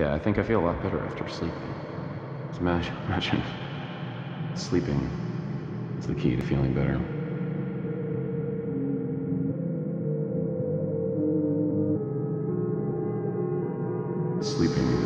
Yeah, I think I feel a lot better after sleeping. Imagine. Sleeping is the key to feeling better. Sleeping.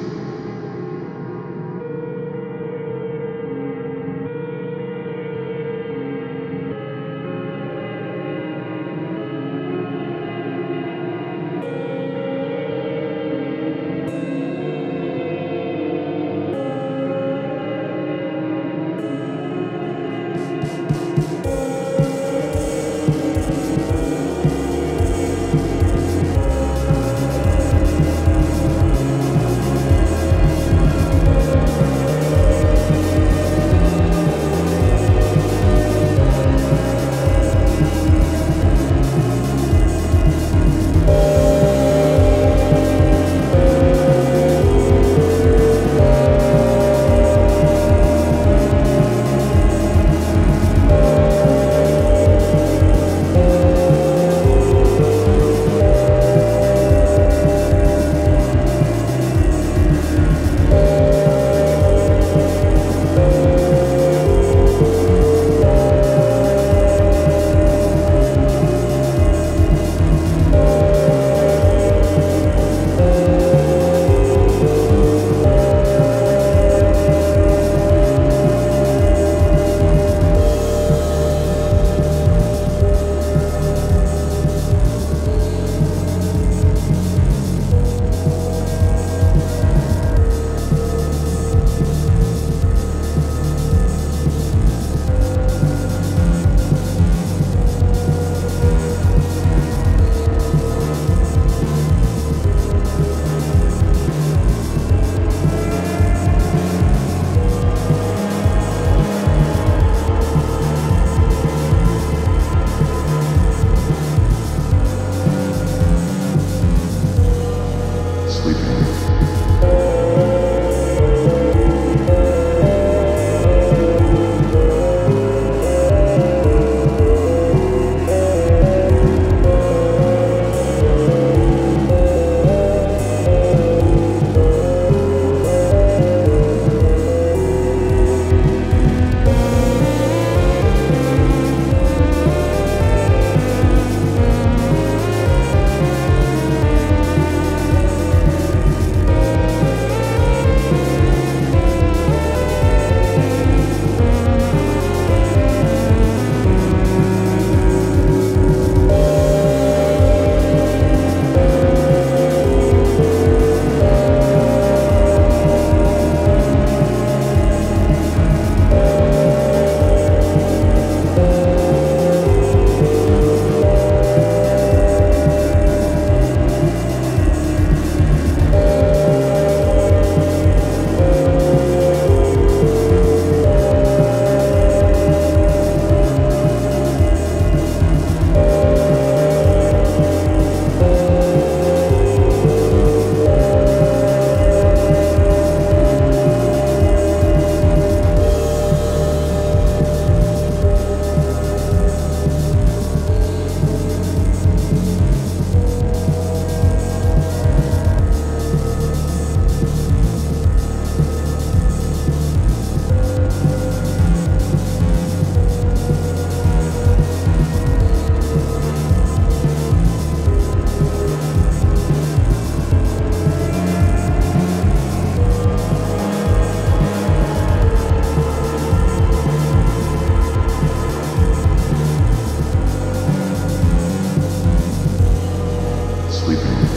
Sleeping.